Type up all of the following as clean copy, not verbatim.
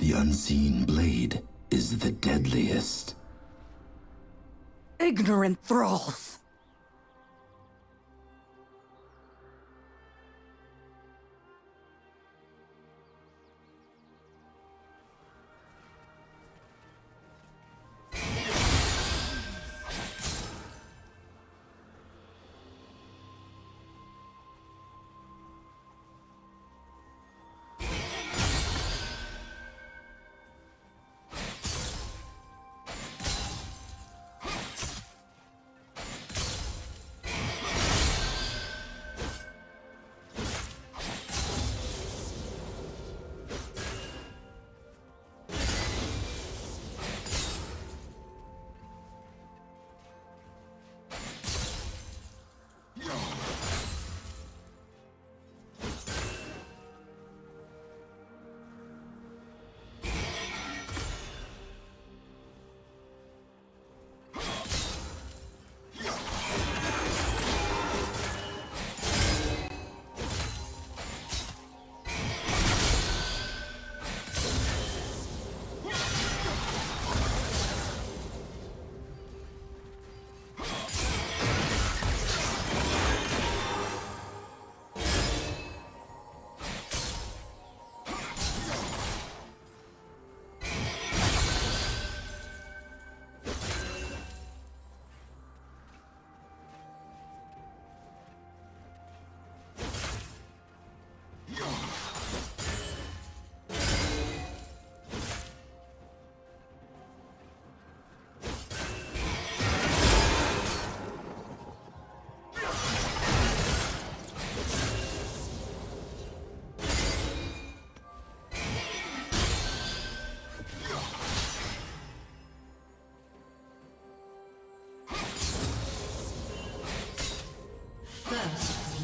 The unseen blade is the deadliest. Ignorant thralls!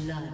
Blood.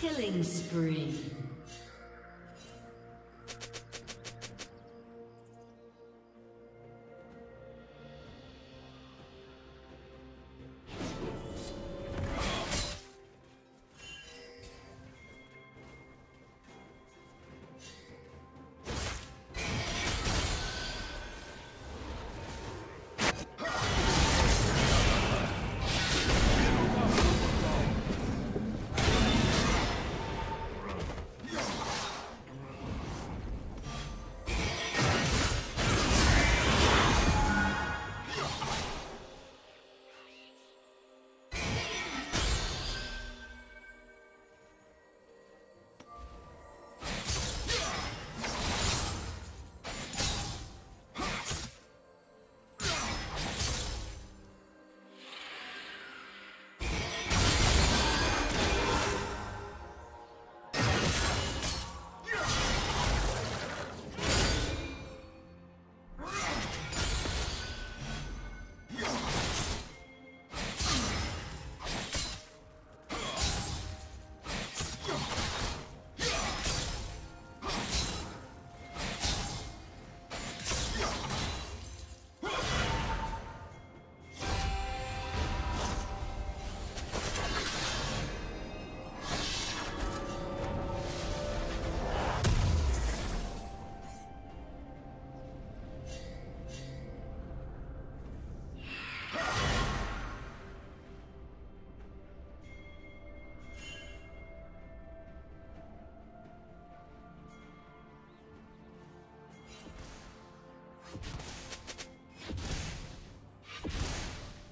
Killing spree.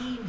team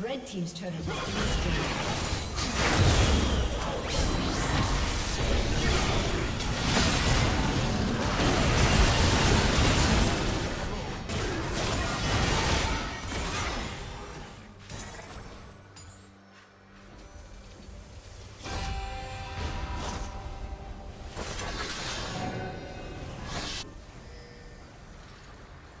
Red team's turret has been destroyed.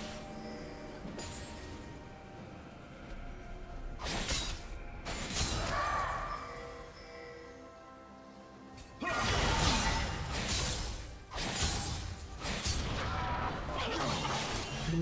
Blue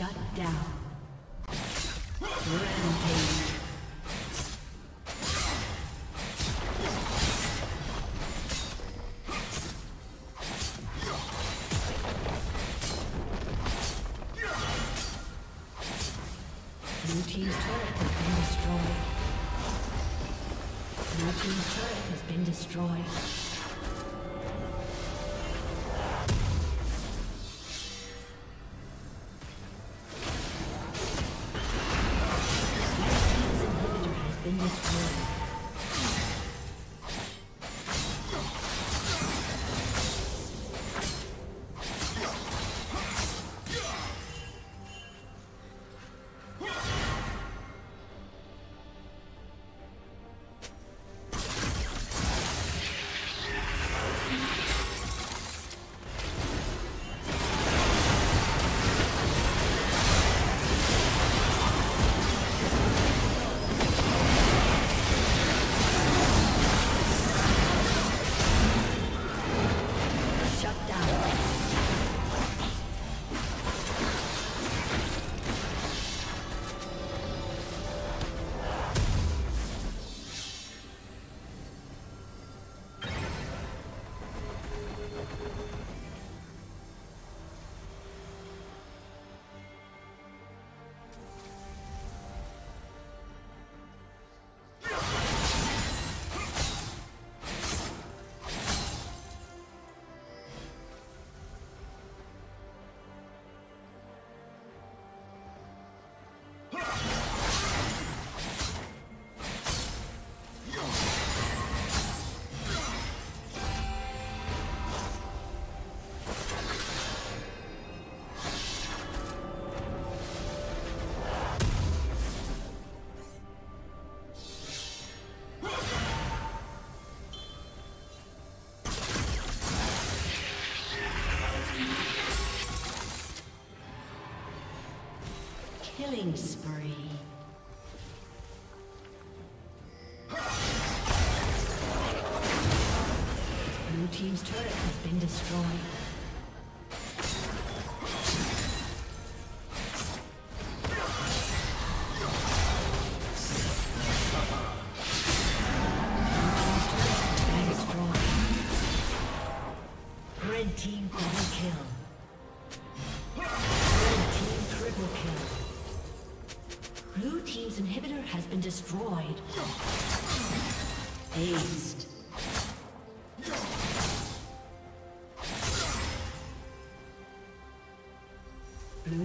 Shut down. Rampage. Blue team's turret has been destroyed. Blue team's turret has been destroyed. Killing spree. Blue team's turret has been destroyed. Destroyed. Aced. Blue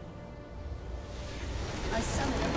A summoner